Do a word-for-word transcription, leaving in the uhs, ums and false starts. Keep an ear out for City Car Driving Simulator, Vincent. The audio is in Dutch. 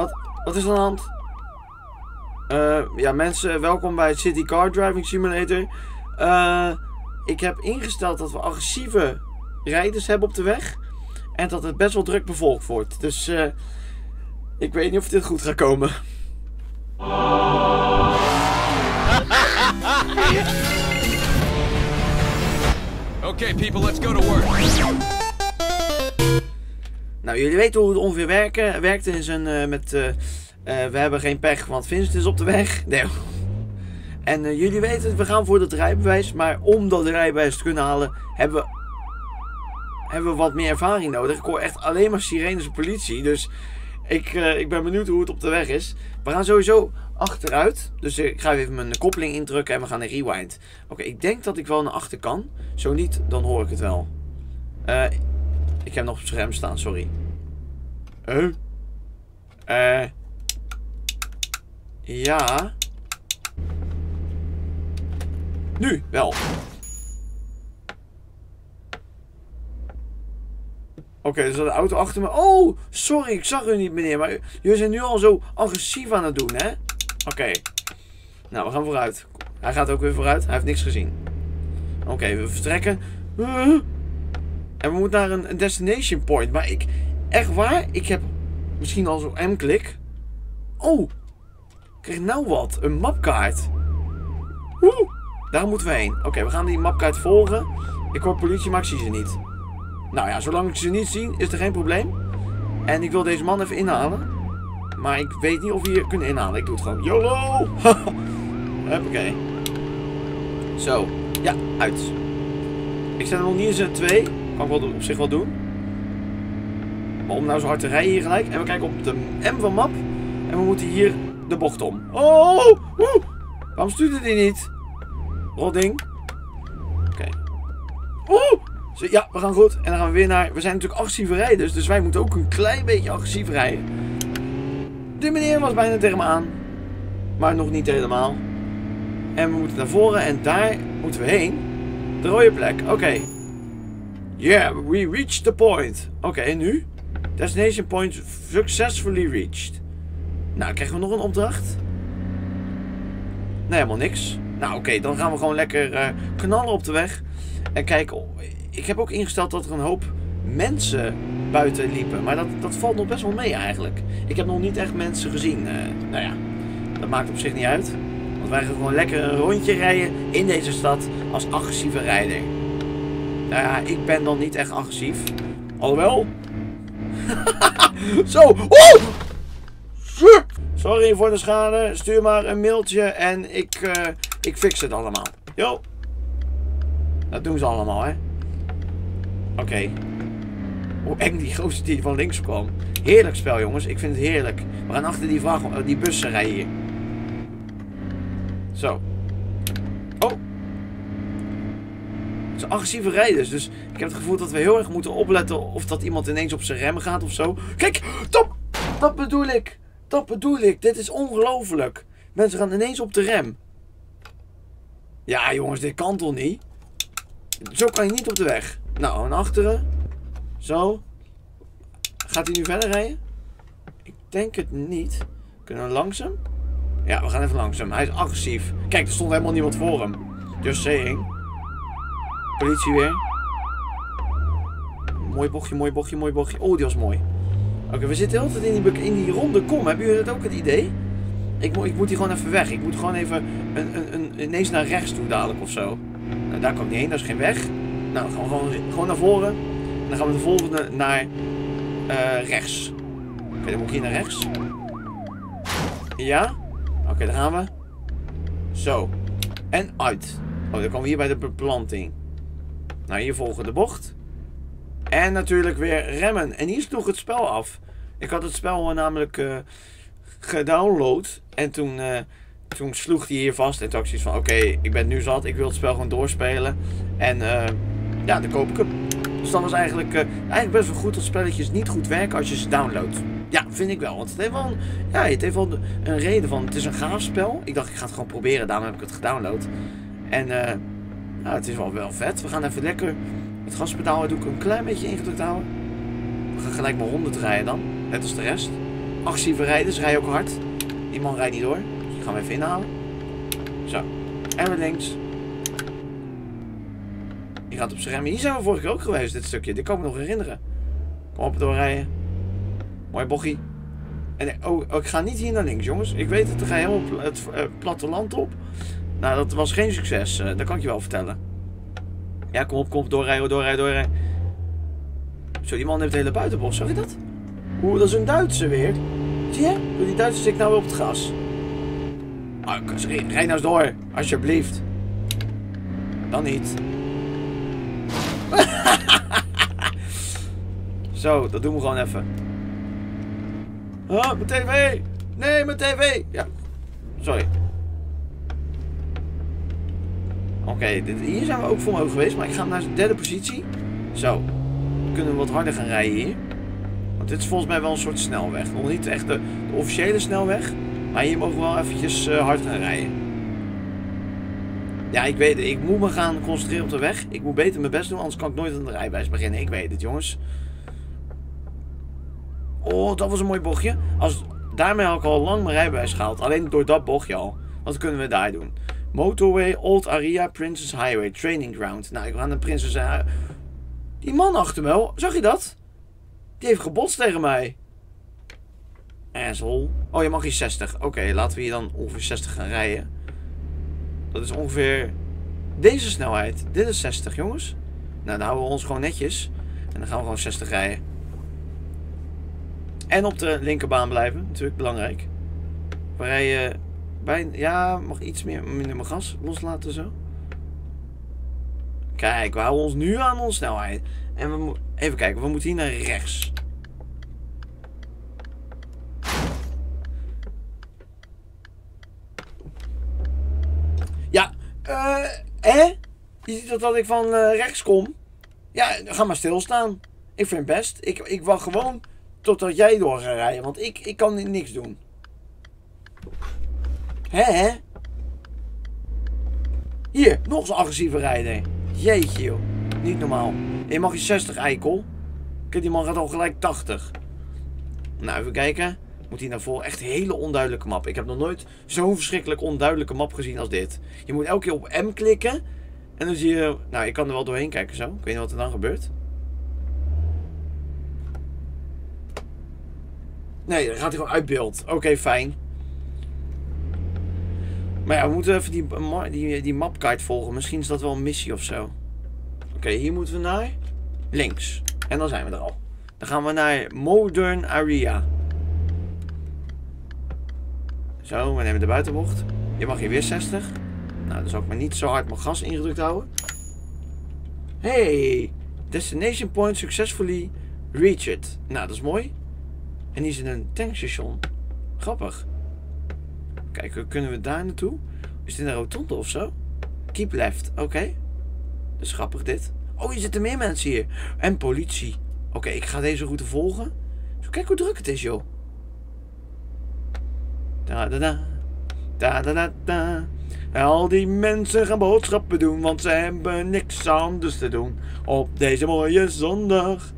Wat? Wat is er aan de hand? Uh, ja mensen, welkom bij het City Car Driving Simulator. Uh, ik heb ingesteld dat we agressieve rijders hebben op de weg. En dat het best wel druk bevolkt wordt. Dus uh, ik weet niet of dit goed gaat komen. Oh. Oké, people, let's go to work. Nou, jullie weten hoe het ongeveer werken. werkt in zijn uh, met... Uh, uh, we hebben geen pech, want Vincent is op de weg. Nee. En uh, jullie weten het, we gaan voor dat rijbewijs. Maar om dat rijbewijs te kunnen halen, hebben we... hebben we wat meer ervaring nodig. Ik hoor echt alleen maar sirenes en politie. Dus ik, uh, ik ben benieuwd hoe het op de weg is. We gaan sowieso achteruit. Dus ik ga even mijn koppeling indrukken en we gaan naar rewind. Oké, okay, ik denk dat ik wel naar achter kan. Zo niet, dan hoor ik het wel. Uh, ik heb nog op het scherm staan, sorry. Eh? Uh, uh, ja. Nu wel. Oké, okay, er zat een auto achter me. Oh, sorry, ik zag u niet, meneer. Maar jullie zijn nu al zo agressief aan het doen, hè? Oké. Okay. Nou, we gaan vooruit. Hij gaat ook weer vooruit. Hij heeft niks gezien. Oké, okay, we vertrekken. En we moeten naar een, een destination point. Maar ik... Echt waar? Ik heb misschien al zo'n M-klik. Oh. Ik krijg nou wat. Een mapkaart. Woe. Daar moeten we heen. Oké, okay, we gaan die mapkaart volgen. Ik hoor politie, maar ik zie ze niet. Nou ja, zolang ik ze niet zie, is er geen probleem. En ik wil deze man even inhalen. Maar ik weet niet of we hier kunnen inhalen. Ik doe het gewoon. YOLO! Hoppakee. Zo. Ja, uit. Ik zet hem nog niet eens in twee. Kan ik wel op zich wel doen. Maar om nou zo hard te rijden hier gelijk. En we kijken op de M van map. En we moeten hier de bocht om. Oh! Woe! Waarom stuurde die niet? Rodding. Oké. Okay. Oeh! Ja, we gaan goed. En dan gaan we weer naar... We zijn natuurlijk agressieve rijders, dus wij moeten ook een klein beetje agressief rijden. De meneer was bijna tegen me aan. Maar nog niet helemaal. En we moeten naar voren en daar moeten we heen. De rode plek. Oké. Okay. Yeah, we reached the point. Oké, okay, en nu? Destination point successfully reached. Nou, krijgen we nog een opdracht? Nee, helemaal niks. Nou, oké, okay, dan gaan we gewoon lekker uh, knallen op de weg. En kijken... Oh, ik heb ook ingesteld dat er een hoop mensen buiten liepen. Maar dat, dat valt nog best wel mee eigenlijk. Ik heb nog niet echt mensen gezien. Uh, nou ja, dat maakt op zich niet uit. Want wij gaan gewoon lekker een rondje rijden in deze stad als agressieve rijder. Nou ja, ik ben dan niet echt agressief. Alhoewel. Zo. Oh! Sorry voor de schade. Stuur maar een mailtje en ik, uh, ik fix het allemaal. Yo. Dat doen ze allemaal, hè. Oké. Okay. Hoe eng die gozer die van links kwam. Heerlijk spel, jongens. Ik vind het heerlijk. We gaan achter die, vracht, die bussen rijden hier. Zo. Oh. Het zijn agressieve rijders. Dus ik heb het gevoel dat we heel erg moeten opletten of dat iemand ineens op zijn rem gaat of zo. Kijk! Dat, dat bedoel ik. Dat bedoel ik. Dit is ongelooflijk. Mensen gaan ineens op de rem. Ja, jongens. Dit kan toch niet? Zo kan je niet op de weg. Nou, en achteren. Zo. Gaat hij nu verder rijden? Ik denk het niet. Kunnen we langzaam? Ja, we gaan even langzaam. Hij is agressief. Kijk, er stond helemaal niemand voor hem. Just saying. Politie weer. Mooi bochtje, mooi bochtje, mooi bochtje. Oh, die was mooi. Oké, okay, we zitten altijd in die, in die ronde kom. Hebben jullie dat ook het idee? Ik, mo ik moet hier gewoon even weg. Ik moet gewoon even een, een, een, ineens naar rechts toe dadelijk of zo. Nou, daar kan ik niet heen. Dat is geen weg. Nou, dan gaan we gewoon, gewoon naar voren. En dan gaan we de volgende naar uh, rechts. Oké, okay, dan moet ik hier naar rechts. Ja? Oké, okay, daar gaan we. Zo. En uit. Oh, dan komen we hier bij de beplanting. Nou, hier volgen de bocht. En natuurlijk weer remmen. En hier sloeg het spel af. Ik had het spel namelijk uh, gedownload. En toen, uh, toen sloeg hij hier vast. En toen had ik zoiets van, oké, okay, ik ben nu zat. Ik wil het spel gewoon doorspelen. En... Uh, ja, dan koop ik hem. Dus dan is eigenlijk, uh, eigenlijk best wel goed dat spelletjes niet goed werken als je ze downloadt. Ja, vind ik wel. Want het heeft wel, een, ja, het heeft wel een reden van, het is een gaaf spel. Ik dacht, ik ga het gewoon proberen. Daarom heb ik het gedownload. En uh, nou, het is wel, wel vet. We gaan even lekker het gaspedaal doe ik een klein beetje ingedrukt houden. We gaan gelijk maar honderd rijden dan. Net als de rest. Actieve rijders, rij ook hard. Die man rijdt niet door. Dus ik ga hem even inhalen. Zo. En weer links. Die gaat op zijn remmen. Hier zijn we vorige keer ook geweest, dit stukje. Dit kan ik me nog herinneren. Kom op, doorrijden. Mooi bochie. En oh, oh, ik ga niet hier naar links, jongens. Ik weet het, ik ga helemaal het uh, platteland op. Nou, dat was geen succes. Uh, dat kan ik je wel vertellen. Ja, kom op, kom op. Doorrijden, doorrijden, doorrijden. Zo, die man heeft het hele buitenbos. Zag je dat? Oeh, dat is een Duitse weer. Zie je? Die Duitse zit nou weer op het gas. Oh, rijd nou eens door. Alsjeblieft. Dan niet. Zo, dat doen we gewoon even. Ah, mijn tv! Nee, mijn tv! Ja. Sorry. Oké, okay, hier zijn we ook voor mogen geweest. Maar ik ga naar de derde positie. Zo. Dan kunnen we wat harder gaan rijden hier. Want dit is volgens mij wel een soort snelweg. Nog niet echt de, de officiële snelweg. Maar hier mogen we wel eventjes uh, hard gaan rijden. Ja, ik weet het. Ik moet me gaan concentreren op de weg. Ik moet beter mijn best doen. Anders kan ik nooit aan de rijbewijs beginnen. Ik weet het, jongens. Oh, dat was een mooi bochtje. Als, daarmee had ik al lang mijn rijbewijs gehaald. Alleen door dat bochtje al. Wat kunnen we daar doen? Motorway, Old Aria, Princess Highway, Training Ground. Nou, ik ga naar Princess Highway. Die man achter me, zag je dat? Die heeft gebotst tegen mij. Asshole. Oh, je mag hier zestig. Oké, okay, laten we hier dan ongeveer zestig gaan rijden. Dat is ongeveer deze snelheid. Dit is zestig, jongens. Nou, dan houden we ons gewoon netjes. En dan gaan we gewoon zestig rijden. En op de linkerbaan blijven, natuurlijk belangrijk. We rijden bijna... Ja, mag iets meer, minder mijn gas loslaten zo. Kijk, we houden ons nu aan onze snelheid. En we moeten... Even kijken, we moeten hier naar rechts. Ja, eh... hè? Je ziet dat, dat ik van uh, rechts kom? Ja, ga maar stilstaan. Ik vind het best. Ik, ik wacht gewoon... Totdat jij door gaat rijden, want ik, ik kan niks doen. Hè, hè? Hier, nog zo'n agressieve rijder. Jeetje, joh. Niet normaal. Je mag je zestig, eikel. Kijk, die man gaat al gelijk tachtig. Nou, even kijken. Moet hij naar voren. Echt een hele onduidelijke map. Ik heb nog nooit zo'n verschrikkelijk onduidelijke map gezien als dit. Je moet elke keer op M klikken. En dan zie je... Nou, ik kan er wel doorheen kijken zo. Ik weet niet wat er dan gebeurt. Nee, dan gaat hij gewoon uit beeld. Oké, okay, fijn. Maar ja, we moeten even die, die, die mapkaart volgen. Misschien is dat wel een missie of zo. Oké, okay, hier moeten we naar links. En dan zijn we er al. Dan gaan we naar Modern Area. Zo, we nemen de buitenbocht. Je mag hier weer zestig. Nou, dan zal ik maar niet zo hard mijn gas ingedrukt houden. Hey! Destination point successfully reached. Nou, dat is mooi. En die is in een tankstation. Grappig. Kijk, kunnen we daar naartoe? Is dit een rotonde of zo? Keep left. Oké. Okay. Dat is grappig dit. Oh, hier zitten meer mensen hier. En politie. Oké, okay, ik ga deze route volgen. Zo, kijk hoe druk het is, joh. Da da da. Da da da da. Al die mensen gaan boodschappen doen, want ze hebben niks anders te doen op deze mooie zondag.